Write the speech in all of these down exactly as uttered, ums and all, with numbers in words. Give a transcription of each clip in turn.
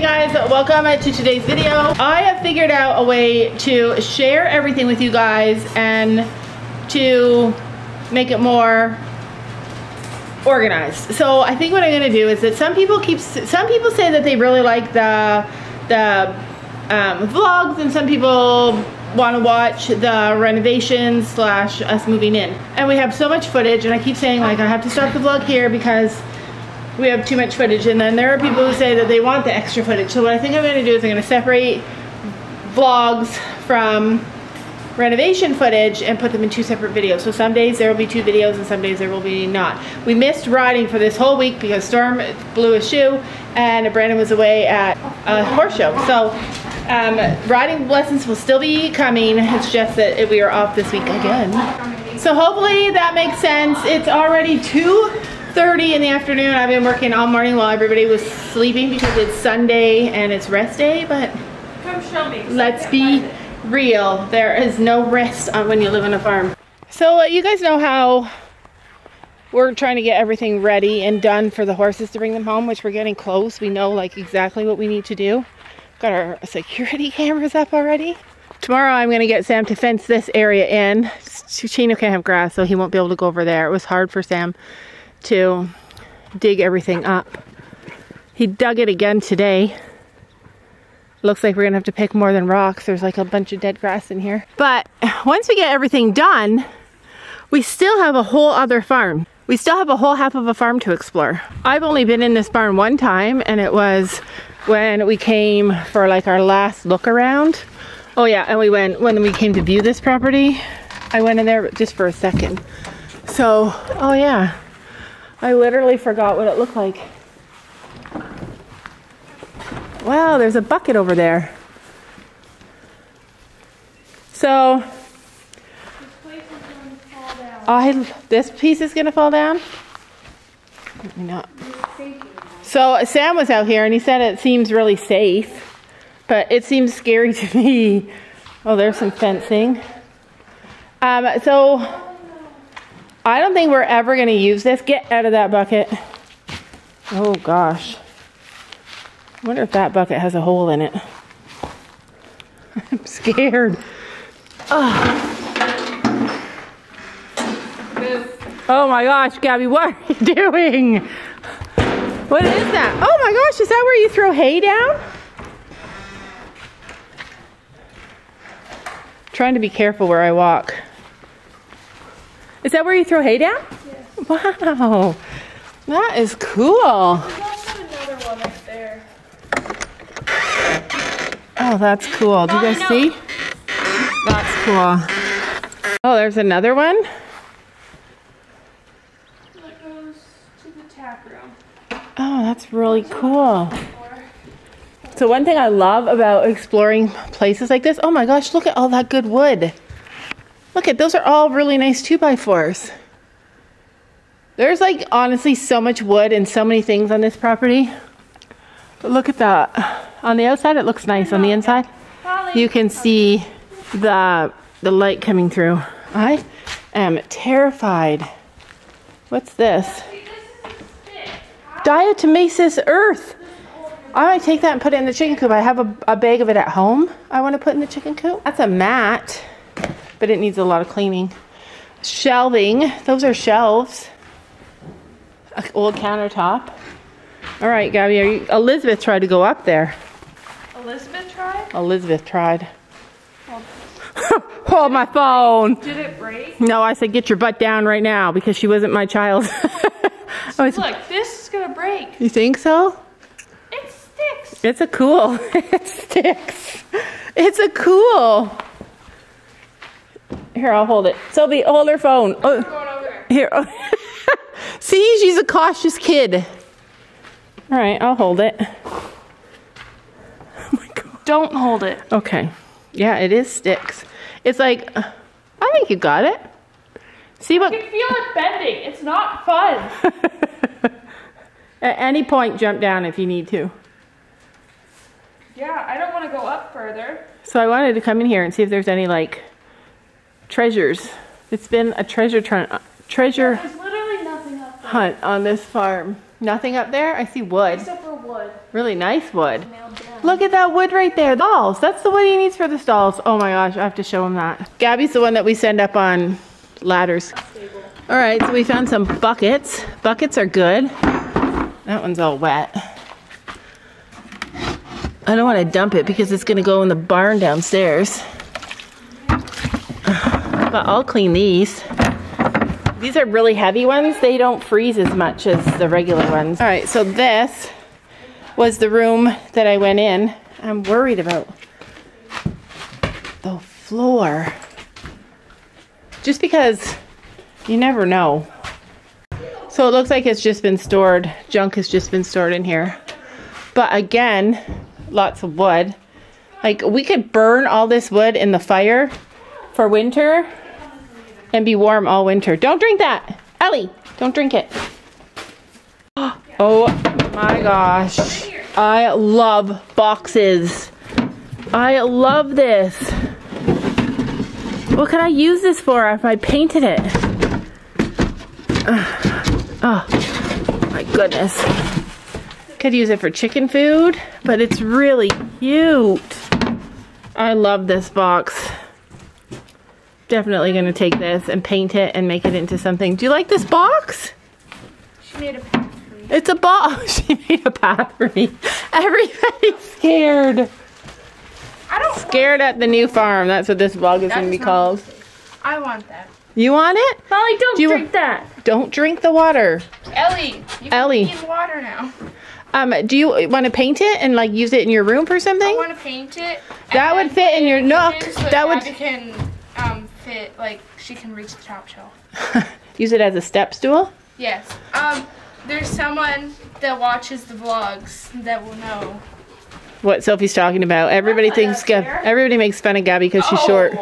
Hey guys, welcome to today's video. I have figured out a way to share everything with you guys and to make it more organized. So I think what I'm gonna do is that some people keep some people say that they really like the the um, vlogs, and some people want to watch the renovations slash us moving in. And we have so much footage, and I keep saying, like, I have to stop the vlog here because we have too much footage. And then there are people who say that they want the extra footage. So what I think I'm going to do is I'm going to separate vlogs from renovation footage and put them in two separate videos. So some days there will be two videos and some days there will be not. We missed riding for this whole week because Storm blew a shoe and Brandon was away at a horse show. So um, riding lessons will still be coming. It's just that we are off this week again. So hopefully that makes sense. It's already two thirty in the afternoon. I've been working all morning while everybody was sleeping because it's Sunday and it's rest day, but let's be real. There is no rest on when you live on a farm. So uh, you guys know how we're trying to get everything ready and done for the horses to bring them home, which we're getting close. We know like exactly what we need to do. Got our security cameras up already. Tomorrow I'm going to get Sam to fence this area in. Chino can't have grass, so he won't be able to go over there. It was hard for Sam to dig everything up. He dug it again today. Looks like we're gonna have to pick more than rocks. There's like a bunch of dead grass in here. But once we get everything done, we still have a whole other farm. We still have a whole half of a farm to explore. I've only been in this barn one time, and it was when we came for like our last look around. Oh yeah, and we went, when we came to view this property, I went in there just for a second. So, oh yeah. I literally forgot what it looked like. Wow, there's a bucket over there. So, this, place is going to fall down. I, this piece is gonna fall down? Maybe not. So Sam was out here and he said it seems really safe, but it seems scary to me. Oh, there's some fencing. Um, so. I don't think we're ever going to use this. Get out of that bucket. Oh gosh. I wonder if that bucket has a hole in it. I'm scared. Oh, oh my gosh, Gabby, what are you doing? What is that? Oh my gosh, is that where you throw hay down? I'm trying to be careful where I walk. Is that where you throw hay down? Yeah. Wow. That is cool. There's also another one right there. Oh, that's cool. Do you guys see? That's cool. Oh, there's another one. That goes to the tap room. Oh, that's really cool. So one thing I love about exploring places like this, oh my gosh, look at all that good wood. Look at, those are all really nice two by fours. There's like honestly so much wood and so many things on this property. But look at that. On the outside it looks nice. On the inside you can see the, the light coming through. I am terrified. What's this? Diatomaceous earth. I might take that and put it in the chicken coop. I have a, a bag of it at home I want to put in the chicken coop. That's a mat, but it needs a lot of cleaning. Shelving, those are shelves. An old countertop. All right, Gabby, are you, Elizabeth tried to go up there. Elizabeth tried? Elizabeth tried. Hold, Hold my phone. Did it break? No, I said, get your butt down right now, because she wasn't my child. So was, look, this is gonna break. You think so? It sticks. It's a cool, it sticks. It's a cool. Here, I'll hold it. Sophie, hold her phone. Oh, going over. Here. Oh. See, she's a cautious kid. All right, I'll hold it. Oh my God. Don't hold it. Okay. Yeah, it is sticks. It's like, uh, I think you got it. See what? You can feel it bending. It's not fun. At any point, jump down if you need to. Yeah, I don't want to go up further. So I wanted to come in here and see if there's any like treasures. It's been a treasure hunt. Treasure. There's literally nothing up there. Hunt on this farm. Nothing up there? I see wood. Except for wood. wood. Really nice wood. Look at that wood right there. Dolls. That's the wood he needs for the dolls. Oh my gosh, I have to show him that. Gabby's the one that we send up on ladders. All right, so we found some buckets. Buckets are good. That one's all wet. I don't want to dump it because it's going to go in the barn downstairs. But I'll clean these. These are really heavy ones. They don't freeze as much as the regular ones. All right, so this was the room that I went in. I'm worried about the floor. Just because you never know. So it looks like it's just been stored. Junk has just been stored in here. But again, lots of wood. Like, we could burn all this wood in the fire for winter and be warm all winter. Don't drink that, Ellie. Don't drink it. Oh my gosh, I love boxes. I love this. What could I use this for if I painted it? Oh my goodness. Could use it for chicken food, but it's really cute. I love this box. Definitely gonna take this and paint it and make it into something. Do you like this box? She made a path for me. It's a box. She made a path for me. Everybody's scared. I don't scared at the new farm. That's what this vlog is gonna be called. I want that. You want it? Molly, don't Do drink that. Don't drink the water. Ellie, you Ellie. Can be in water now. Um, do you want to paint it and like use it in your room for something? I want to paint it. That would fit in your nook. So that would can um, fit like she can reach the top shelf. Use it as a step stool? Yes. Um, there's someone that watches the vlogs that will know what Sophie's talking about. Everybody thinks Gab everybody makes fun of Gabby because she's oh. short.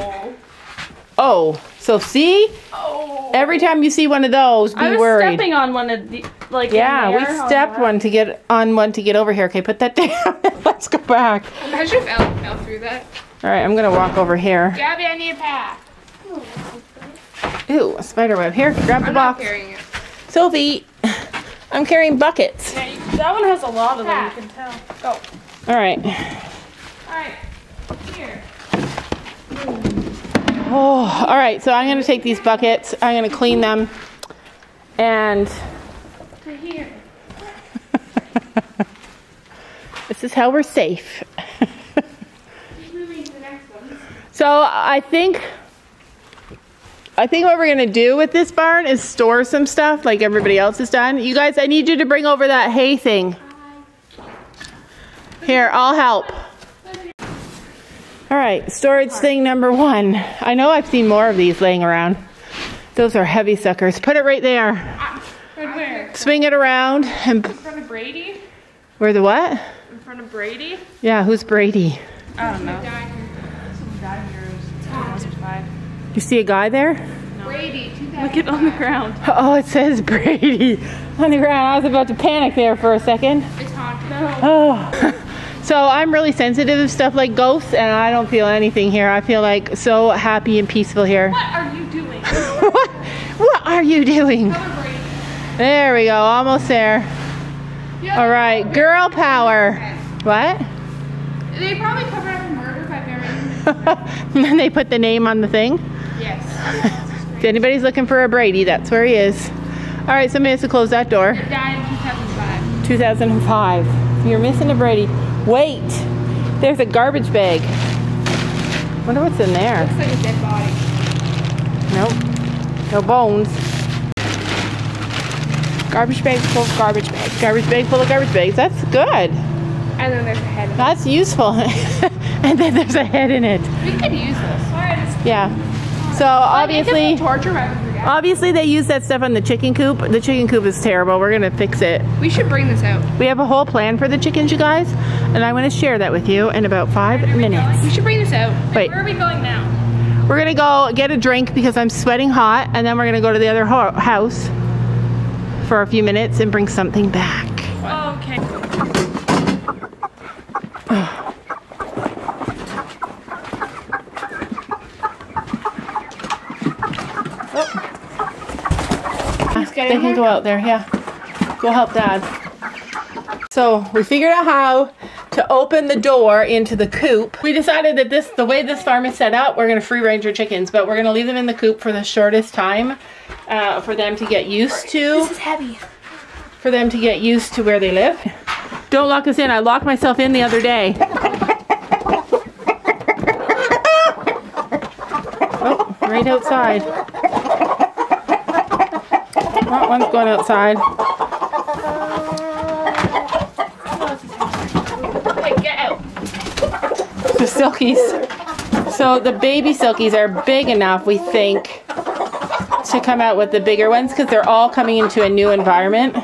Oh, so see? Oh. Every time you see one of those, be I was worried. Stepping on one of the like. Yeah, we stepped on one to get on one to get over here. Okay, put that down. Let's go back. Imagine if Ellie fell through that. All right, I'm gonna walk over here. Gabby, I need a pack. Ooh, a spider web. Here, grab the I'm box. Not carrying it. Sophie, I'm carrying buckets. Yeah, you, that one has a lot of pack. them. You can tell. Go. All right. All right. Here. Ooh. Oh, all right, so I'm going to take these buckets, I'm going to clean them, and... To here. This is how we're safe. Moving to the next one. So I think, I think what we're going to do with this barn is store some stuff like everybody else has done. You guys, I need you to bring over that hay thing. Here, I'll help. All right, storage thing number one. I know I've seen more of these laying around. Those are heavy suckers. Put it right there. Ah, right where? Swing it around. And in front of Brady? Where the what? In front of Brady? Yeah, who's Brady? I don't know. You see a guy there? No. Brady, look it on the ground. Oh, it says Brady on the ground. I was about to panic there for a second. It's haunted. Oh. So I'm really sensitive to stuff like ghosts, and I don't feel anything here. I feel like so happy and peaceful here. What are you doing? what? what are you doing? There we go, almost there. Yeah, all right, girl power. What? They probably covered up a murder by burying. And then they put the name on the thing? Yes. If anybody's looking for a Brady, that's where he is. All right, somebody has to close that door. It died in two thousand five. two thousand five. You're missing a Brady. Wait, there's a garbage bag. I wonder what's in there. Looks like a dead body. Nope, no bones. Garbage bag full of garbage bags. Garbage bag full of garbage bags. That's good. And then there's a head in it. That's useful. And then there's a head in it. We could use this. Sorry, just... Yeah. So obviously, torture obviously they use that stuff on the chicken coop. The chicken coop is terrible. We're gonna fix it. We should bring this out. We have a whole plan for the chickens, you guys, and I want to share that with you in about five Where minutes. Going? We should bring this out. Wait, where are we going now? We're gonna go get a drink because I'm sweating hot, and then we're gonna go to the other ho house for a few minutes and bring something back. Oh, okay. Oh. They can go out there, yeah. Go help Dad. So we figured out how to open the door into the coop. We decided that this, the way this farm is set up, we're gonna free range our chickens, but we're gonna leave them in the coop for the shortest time uh, for them to get used to. This is heavy. For them to get used to where they live. Don't lock us in, I locked myself in the other day. Oh, right outside. That one's going outside. The silkies. So the baby silkies are big enough, we think, to come out with the bigger ones because they're all coming into a new environment.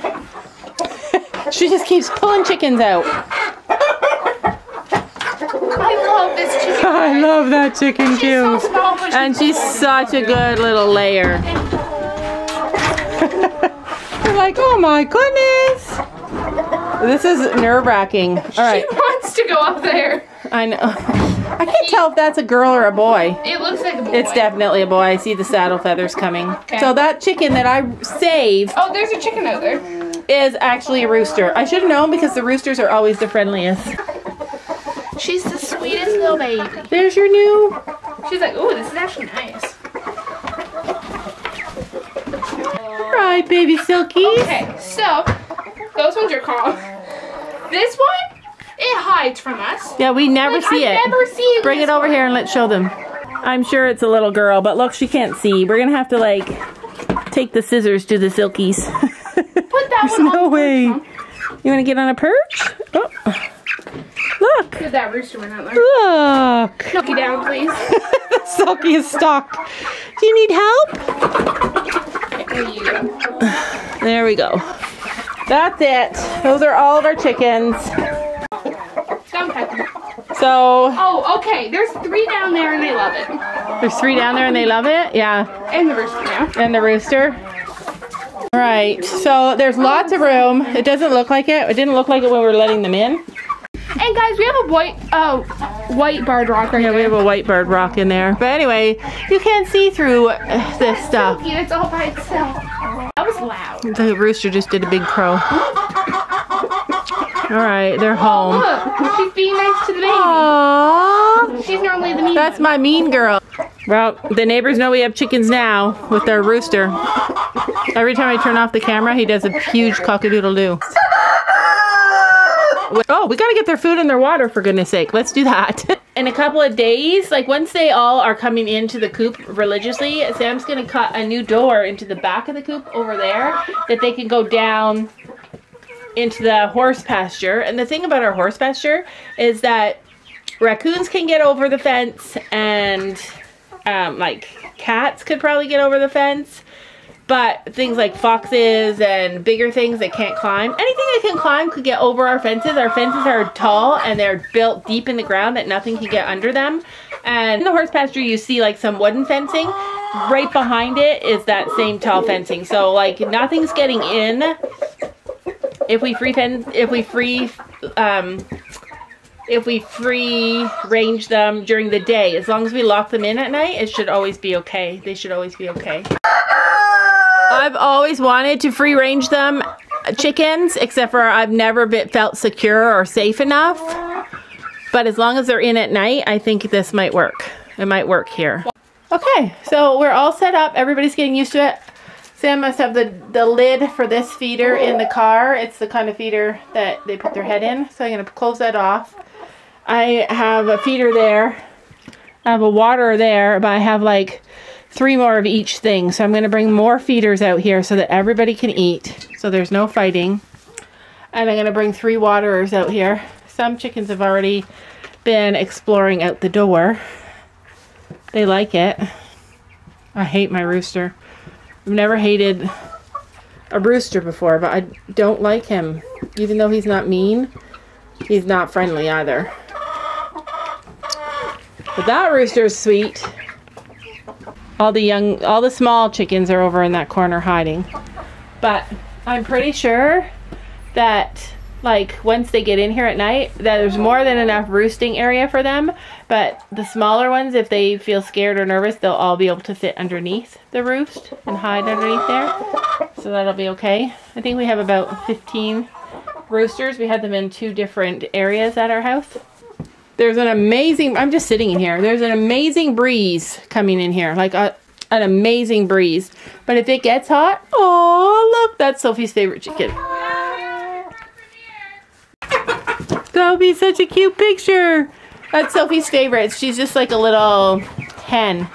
She just keeps pulling chickens out. I love this chicken. Cube. I love that chicken cube. She's so small, but she's and she's so such a good little layer. We're like, oh my goodness. This is nerve-wracking. All right. She wants to go up there. I know. I can't tell if that's a girl or a boy. It looks like a boy. It's definitely a boy. I see the saddle feathers coming. Okay. So that chicken that I saved. Oh, there's a chicken out there. Is actually a rooster. I should have known because the roosters are always the friendliest. She's the sweetest little baby. There's your new. She's like, oh, this is actually nice. All right, baby silkies. Okay, so those ones are calm. This one. It hides from us. Yeah, we never like, see I it. Never see Bring it over one. Here and let's show them. I'm sure it's a little girl, but look, she can't see. We're gonna have to like take the scissors to the silkies. Put that There's one no on the way. Perch, huh? You wanna get on a perch? Oh. Look. Get that rooster went out there. Look. Knock it down, please. The silky is stuck. Do you need help? There you go. There we go. That's it. Those are all of our chickens. So, oh, okay. There's three down there and they love it. There's three down there and they love it? Yeah. And the rooster now. And the rooster. All right. So there's lots of room. It doesn't look like it. It didn't look like it when we were letting them in. And guys, we have a white, uh, white barred rock right Yeah, there. We have a white barred rock in there. But anyway, you can't see through uh, this That's stuff. So cute. It's all by itself. That was loud. The rooster just did a big crow. All right, they're home. Oh, look, she's being nice to the baby. Aww. She's normally the mean That's one. my mean girl. Well, the neighbors know we have chickens now with their rooster. Every time I turn off the camera, he does a huge cock-a-doodle-doo. Oh, we gotta get their food and their water, for goodness sake. Let's do that. In a couple of days, like once they all are coming into the coop religiously, Sam's gonna cut a new door into the back of the coop over there that they can go down into the horse pasture. And the thing about our horse pasture is that raccoons can get over the fence and um, like cats could probably get over the fence, but things like foxes and bigger things that can't climb, anything that can climb could get over our fences. Our fences are tall and they're built deep in the ground that nothing can get under them. And in the horse pasture you see like some wooden fencing. Right behind it is that same tall fencing. So like nothing's getting in. If we free pen, if we free, um, if we free range them during the day, as long as we lock them in at night, it should always be okay. They should always be okay. I've always wanted to free range them chickens, except for I've never been, felt secure or safe enough. But as long as they're in at night, I think this might work. It might work here. Okay, so we're all set up. Everybody's getting used to it. Sam must have the, the lid for this feeder in the car. It's the kind of feeder that they put their head in. So I'm going to close that off. I have a feeder there. I have a water there, but I have like three more of each thing. So I'm going to bring more feeders out here so that everybody can eat. So there's no fighting. And I'm going to bring three waterers out here. Some chickens have already been exploring out the door. They like it. I hate my rooster. I've never hated a rooster before, but I don't like him. Even though he's not mean, he's not friendly either. But that rooster's sweet. All the young, all the small chickens are over in that corner hiding. But I'm pretty sure that like once they get in here at night, that there's more than enough roosting area for them. But the smaller ones, if they feel scared or nervous, they'll all be able to fit underneath the roost and hide underneath there. So that'll be okay. I think we have about fifteen roosters. We had them in two different areas at our house. There's an amazing, I'm just sitting in here. There's an amazing breeze coming in here, like a, an amazing breeze. But if it gets hot, oh, look, that's Sophie's favorite chicken. That'll be such a cute picture. That's Sophie's favorite. She's just like a little hen,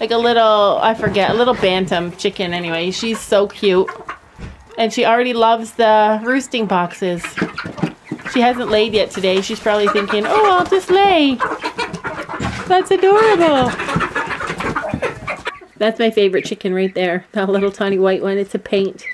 like a little, I forget, a little bantam chicken anyway. She's so cute. And she already loves the roosting boxes. She hasn't laid yet today. She's probably thinking, oh, I'll just lay. That's adorable. That's my favorite chicken right there. That little tiny white one. It's a paint.